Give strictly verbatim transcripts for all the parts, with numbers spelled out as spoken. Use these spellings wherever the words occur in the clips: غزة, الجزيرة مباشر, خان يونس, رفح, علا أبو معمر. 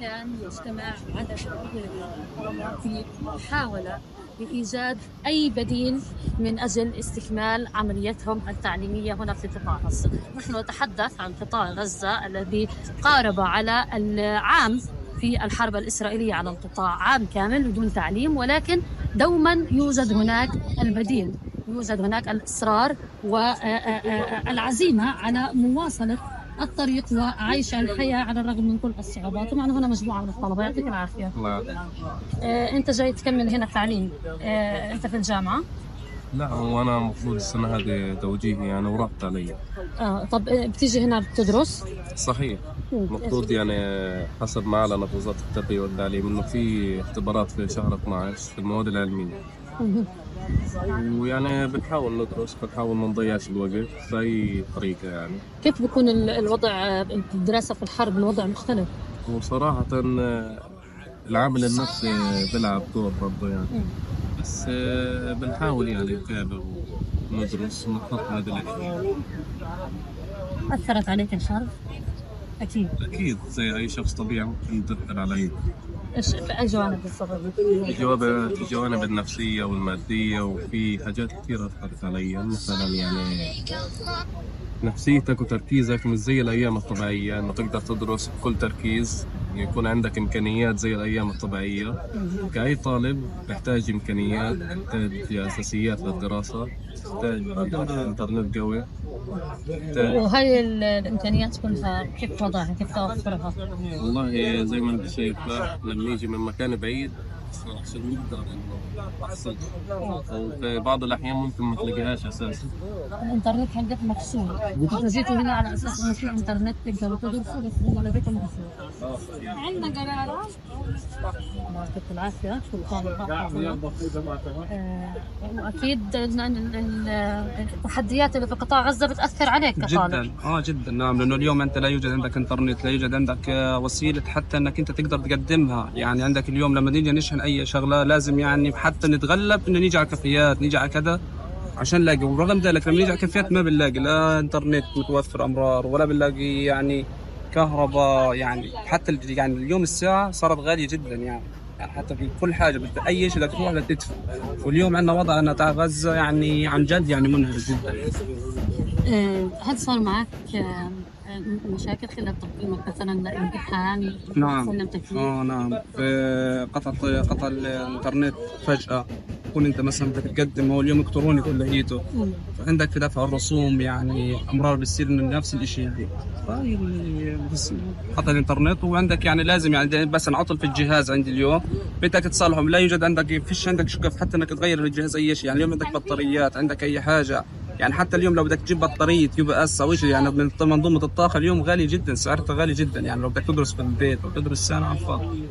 كان يجتمع عدد دولي حاول بإيجاد أي بديل من أجل استكمال عمليتهم التعليمية هنا في قطاع غزة. نحن نتحدث عن قطاع غزة الذي قارب على العام في الحرب الإسرائيلية على القطاع، عام كامل بدون تعليم، ولكن دوما يوجد هناك البديل، يوجد هناك الإصرار والعزيمة على مواصلة الطريق وعيش الحياة على الرغم من كل الصعوبات. طبعا هنا مجموعة من الطلبة. يعطيك العافية. آه، أنت جاي تكمل هنا التعليم، آه، أنت في الجامعة؟ لا، وأنا المفروض السنة هذه توجيهي يعني وربط علي. آه، طب بتيجي هنا بتدرس؟ صحيح، المفروض يعني حسب ما أعلنت وزارة التربية والتعليم إنه في اختبارات في شهر اثني عشر في المواد العلمية. ويعني بنحاول ندرس، بنحاول ما نضيعش الوقت بأي طريقة يعني. كيف بيكون الوضع الدراسة في الحرب؟ الوضع مختلف. وصراحة العامل النفسي بيلعب دور برضه يعني، بس بنحاول يعني نتابع وندرس ونخطط لهذا الأشياء. أثرت عليك الحرب؟ أكيد. أكيد، زي أي شخص طبيعي ممكن تأثر عليه. ايش في اي جوانب بالضبط؟ الجوانب الجوانب النفسيه والماديه، وفي حاجات كثيره اثرت علي، مثلا يعني نفسيتك وتركيزك مش زي الايام الطبيعيه، انه تقدر تدرس بكل تركيز، يكون عندك امكانيات زي الايام الطبيعيه. كاي طالب تحتاج امكانيات، تحتاج اساسيات للدراسه، تحتاج انترنت قوي. وهي الامكانيات كلها كيف وضعها؟ كيف توفرها؟ والله زي ما انت شايف، لما يجي من مكان بعيد عشان نقدر انه نحصل، وفي بعض الاحيان ممكن ما تلاقيهاش اساسا. الانترنت حقك مقصور، انتوا جيتوا هنا على اساس انه في انترنت تقدروا تدرسوا، بس هو لقيته مقصور. عندنا قرارات. الله يعطيك العافيه، سلطان. واكيد التحديات اللي في قطاع غزه بتاثر عليك كطالب. جدا، اه جدا، نعم، لانه اليوم انت لا يوجد عندك انترنت، لا يوجد عندك وسيله حتى انك انت تقدر تقدمها، يعني عندك اليوم لما نيجي نشحن اي شغله لازم يعني حتى نتغلب انه نيجي على كافيات، نيجي على كذا عشان نلاقي، ورغم ذلك لما نيجي على كافيات ما بنلاقي لا انترنت متوفر امرار، ولا بنلاقي يعني كهرباء، يعني حتى يعني اليوم الساعه صارت غاليه جدا يعني، يعني حتى في كل حاجه اي شيء بدك تروح لتدفع. واليوم عندنا وضع ان تاع غزه يعني عن جد يعني منهج جدا. هل صار معك مشاكل خلال تقييمك مثلا الامتحان؟ نعم، اه نعم، في قطع قطع الانترنت فجأة، تكون انت مثلا بدك تقدم، هو اليوم الكتروني كليته، فعندك في دفع الرسوم يعني امرار بتصير من نفس الشيء يعني، قطع الانترنت. وعندك يعني لازم يعني بس انعطل في الجهاز عندي اليوم بدك تصلحهم، لا يوجد عندك، فيش عندك شغف حتى انك تغير الجهاز اي شيء، يعني اليوم عندك بطاريات، عندك اي حاجه يعني، حتى اليوم لو بدك تجيب بطاريه يو بي اس او شيء يعني من منظومه الطاقه اليوم غالي جدا، سعرها غالي جدا يعني، لو بدك تدرس في البيت او تدرس سنه على الفاضي.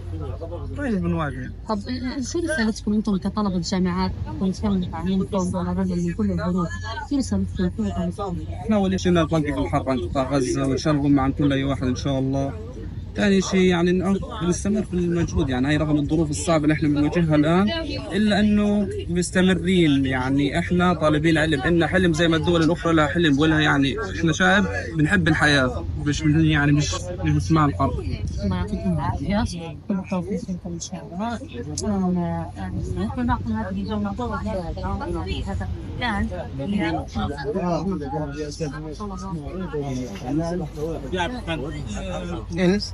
طيب من واقع. طب شو رسالتكم انتم كطلبه جامعات وانتم تعليمكم على الرغم من كل الظروف؟ شو رسالتكم؟ احنا اول شيء نوقف الحرب عن قطاع غزه ونشغل عن كل اي واحد ان شاء الله. ثاني شيء يعني بنستمر في المجهود، يعني هي رغم الظروف الصعبه اللي احنا بنواجهها الان، الا انه مستمرين يعني، احنا طالبين علم، إن حلم زي ما الدول الاخرى لها حلم، ولا يعني احنا شعب بنحب الحياه، مش يعني مش مش مع الحرب. الله يعطيكم العافيه، كل التوفيق لكم ان شاء الله. انا نحن ناخذ هذه الجوله هذا المكان اللي اه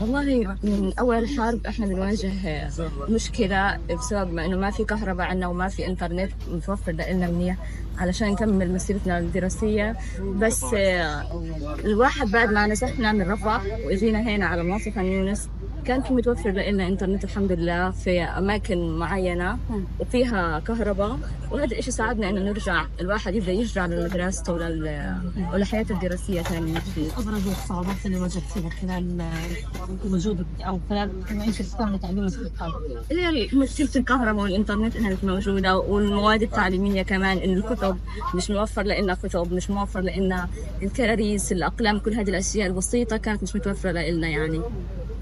والله من اول الحرب احنا بنواجه مشكله بسبب ما انه ما في كهرباء عندنا، وما في انترنت متوفر لنا منيح علشان نكمل مسيرتنا الدراسيه. بس الواحد بعد ما نزحنا من رفح واجينا هنا على منصة خان يونس كان في متوفر لنا انترنت الحمد لله في اماكن معينه وفيها كهرباء، وهذا الشيء ساعدنا انه نرجع، الواحد يبدا يرجع لدراسته ولحياته الدراسيه. يعني ابرز الصعوبات اللي واجهتيها خلال وجودك او خلال معيشة السنه تعليمك في القاهره؟ هي مشكله الكهرباء والانترنت انها مش موجوده، والمواد التعليميه كمان ان الكتب مش موفر لنا، كتب مش موفر لنا، الكراريس، الاقلام، كل هذه الاشياء البسيطه كانت مش متوفره لنا يعني.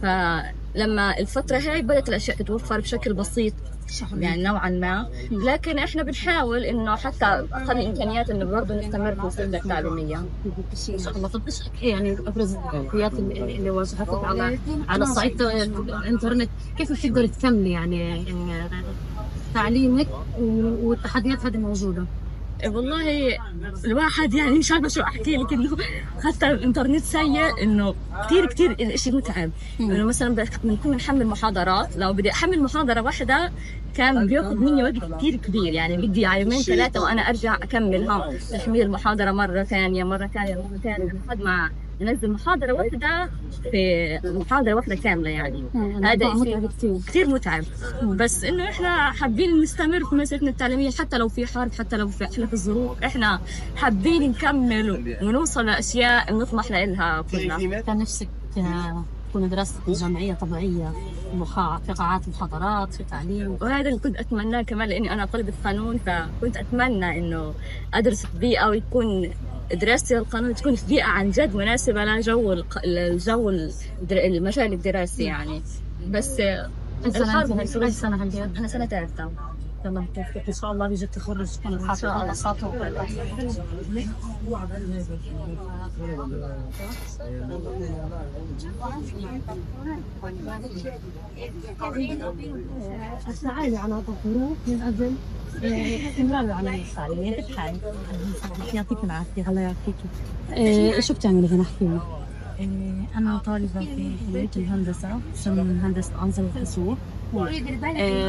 فلما الفتره هاي بدات الاشياء تتوفر بشكل بسيط يعني نوعا ما، لكن احنا بنحاول انه حتى اقل الامكانيات انه برضه نستمر في السلسله التعليميه ان شاء الله. طب ايش يعني ابرز التحديات اللي واجهتك على على الصعيد الانترنت؟ كيف بتقدر تكملي يعني تعليمك والتحديات هذه موجوده؟ والله الواحد يعني مش عارفه شو احكي لك، انه حتى الانترنت سيء، انه كثير كثير الاشي متعب. انه مثلا بنكون نحمل محاضرات، لو بدي احمل محاضره واحده كان بياخذ مني وقت كثير كبير، يعني بدي على يومين ثلاثه وانا ارجع اكملها تحميل المحاضره مره ثانيه مره ثانيه مره ثانيه لحد ما ننزل محاضره واحده في محاضره واحده كامله يعني. هذا متعب كثير كثير متعب، بس انه احنا حابين نستمر في مسيرتنا التعليميه حتى لو في حرب، حتى لو في اختلاف الظروف، احنا حابين نكمل ونوصل لاشياء نطمح لها كلنا. كان نفسك تكون دراستك جامعيه طبيعيه في قاعات محاضرات في تعليم، وهذا اللي كنت اتمناه كمان لاني انا طالبه قانون، فكنت اتمنى انه ادرس في بيئه ويكون دراستي للقانون تكون في بيئه عن جد مناسبه لجو الجو المجال الدراسي يعني. بس الحرب هاي سنه عندي، انا سنه ثالثه. يلا بالتوفيق ان شاء الله، بيجي تخرج تكون الحافظ على سطو. السعي على الظروف من اجل استمرار العمل التعليمي بحال. يعطيك العافيه. الله يعافيك. شو بتعملي هنا؟ احكي. أنا طالبة في كلية الهندسة قسم هندسة أنظمة الحاسوب.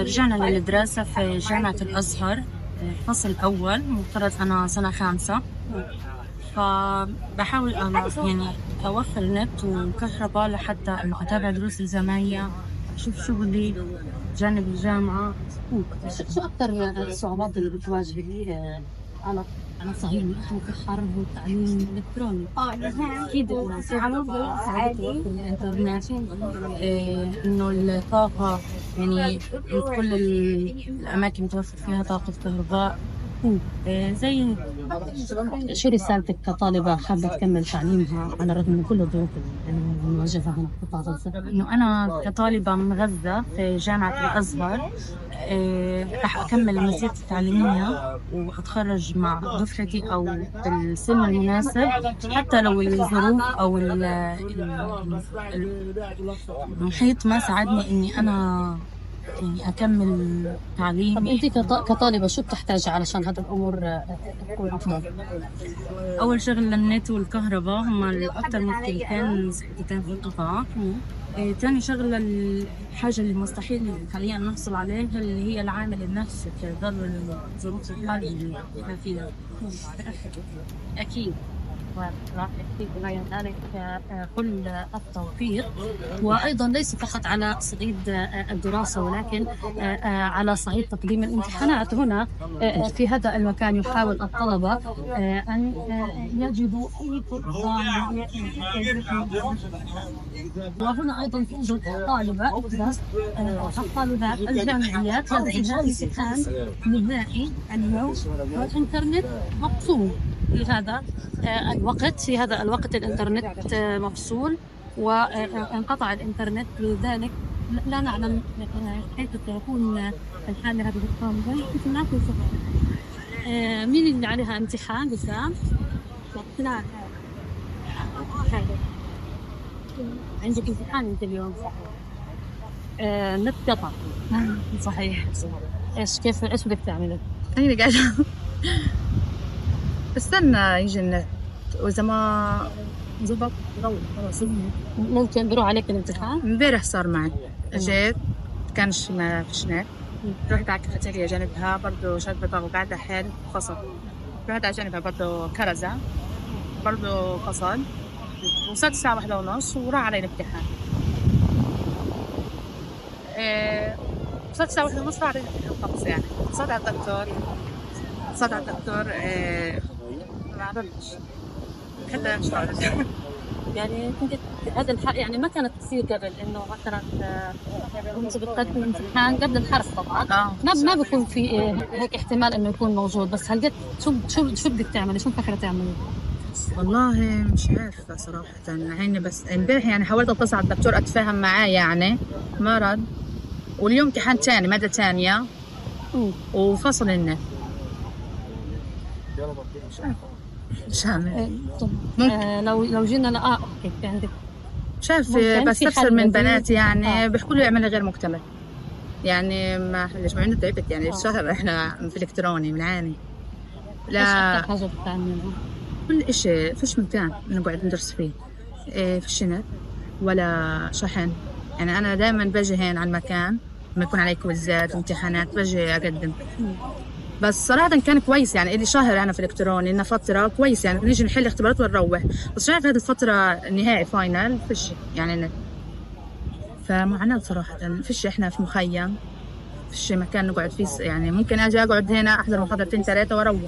رجعنا للدراسة في جامعة الأزهر الفصل الأول، مفترض أنا سنة خامسة. فبحاول أنا يعني أوفر نت وكهرباء لحتى إنه أتابع دروس الجامعية، أشوف شغلي جانب الجامعة. شو أكثر الصعوبات اللي بتواجهي على على صحيح نحن كحرب والتعليم الإلكتروني؟ اه اكيد صعوبات عالية الانترنت، انه الطاقة يعني كل الاماكن متوفر فيها طاقة كهرباء. زي شو رسالتك كطالبة حابة تكمل تعليمها على الرغم من كل الظروف اللي مواجهة هنا في قطاع غزة؟ إنه أنا كطالبة من غزة في جامعة الأزهر راح أكمل مسيرتي التعليمية وأتخرج مع دفعتي أو بالسن المناسب، حتى لو الظروف أو المحيط ما ساعدني إني أنا يعني أكمل تعليمي. طب أنت كطالبة شو بتحتاج علشان هذه الأمور تكون أفضل؟ أول شغلة النت والكهرباء هما الأكثر مشكلتين مشكلتين في القطاع. ثاني شغلة الحاجة اللي مستحيل حاليا نحصل عليها اللي هي العامل النفسي في ظل الظروف الحالية اللي احنا فيها. أكيد راح أحكي بغير ذلك كل التوفيق، وأيضا ليس فقط على صعيد الدراسة ولكن على صعيد تقديم الامتحانات. هنا في هذا المكان يحاول الطلبة أن يجدوا أي فرصة، وهنا أيضا توجد طالبة تدرس الطالبات الجامعيات. هذا الجالس الآن نبدأ اليوم والإنترنت مقصود في هذا الوقت، في هذا الوقت الانترنت مفصول وانقطع الانترنت، لذلك لا نعلم كيف سيكون الحال لهذه الطالبة. مين اللي عليها امتحان بسام؟ عندك امتحان انت اليوم؟ النت قطع. صحيح. ايش كيف ايش بدك تعملي؟ انا قاعدة استنى يجي النت، واذا ما انضبط بروح خلاص. ممكن بروح عليك الامتحان؟ امبارح صار معي، اجيت كانش ما فيش نت، رحت على الكافيتيريا جنبها برضه شربت وقاعده حيل فصل، رحت على جنبها برضه كرزه برضه فصل، وصلت الساعه واحدة ونص وراح علي الامتحان. ايه وصلت الساعه واحدة ونص راح علي الامتحان خلص يعني. وصلت على الدكتور، صدع الدكتور ما عرفتش، حتى يعني كنت هذا الحق يعني ما كانت تصير قبل، انه مثلا كنت بتقدم امتحان قبل الحرف طبعا آه. ما ما بكون في هيك احتمال انه يكون موجود، بس هلقيت شو شو شو بدك تعملي؟ شو مفكره تعملي؟ والله مش عارفه صراحه عيني، بس امبارح يعني حاولت اتصل على الدكتور اتفاهم معاه يعني ما رد، واليوم امتحان ثاني ماده ثانيه وفصل لنا مش عارفه مش عامل آه لو لو جينا لا اه اوكي عندك شاف بستفسر من بناتي يعني آه. بيحكوا لي اعملي غير مكتمل يعني ما ليش مع انه تعبت يعني آه. الشهر احنا في الالكتروني بنعاني لا مش حاجه بتعملها كل شيء، فيش مكان نقعد ندرس فيه إيه في الشنط ولا شحن يعني انا دائما باجي هين على المكان لما يكون علي كويزات وامتحانات باجي اقدم م. بس صراحة كان كويس يعني لي شهر أنا في الإلكتروني لنا فترة كويس يعني نيجي نحل اختبارات ونروح، بس شايف هذه الفترة نهائي فاينل فش يعني فمعاناة صراحة فش إحنا في مخيم فش مكان نقعد فيه يعني ممكن أجي أقعد هنا أحضر محاضرتين ثلاثة وأروح.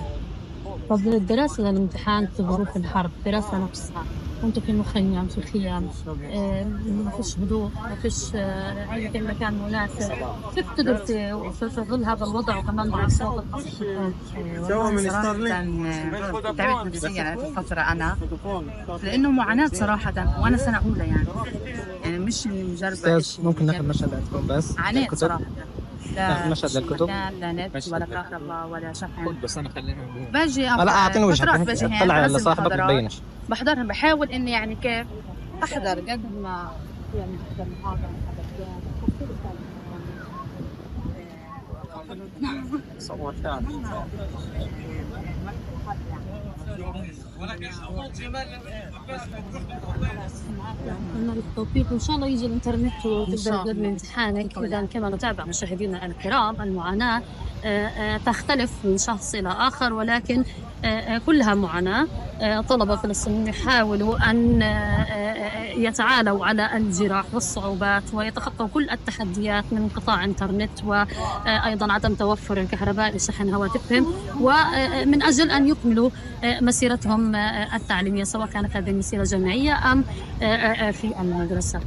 طب الدراسة للامتحان في ظروف الحرب دراسة نفسها أنتم في المخيم في الخيام آه، ما فيش هدوء ما فيش آه، عندك مكان مناسب كيف تقدري في ظل هذا الوضع وكمان مع الصوت القصف صراحة تعبت نفسيا هذه الفترة أنا لأنه معاناة صراحة وأنا سنة أولى يعني يعني مش مجرد ممكن ناخذ مشهد عندكم بس عانيت صراحة لا مشهد للكتب لا نت ولا كهرباء ولا شحن بس انا خلينا باجي لا اعطيني وجهك طلع على صاحبك ما تبينش بحضرها بحاول اني يعني كيف احضر قد ما يعني احضر محاضره صور ثاني قلنا بالتوفيق وان شاء الله يجي الانترنت وتقدر تقدمي امتحانك. اذا كما نتابع مشاهدينا الكرام المعاناه تختلف من شخص الى اخر، ولكن كلها معاناه. طلبه فلسطينيين يحاولوا ان يتعالوا على الجراح والصعوبات ويتخطوا كل التحديات من انقطاع انترنت وايضا عدم توفر الكهرباء لشحن هواتفهم ومن اجل ان يكملوا مسيرتهم التعليميه سواء كانت هذه المسيره جامعيه ام في المدرسه.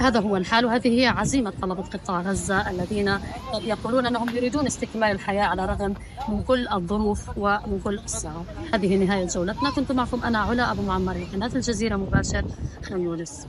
هذا هو الحال وهذه هي عزيمه طلبه قطاع غزه الذين يقولون انهم يريدون استكمال الحياه على الرغم من كل الظروف ومن كل الصعاب. هذه نهايه جولتنا، كنت معكم انا علا ابو معمر من قناه الجزيره مباشر، خان يونس.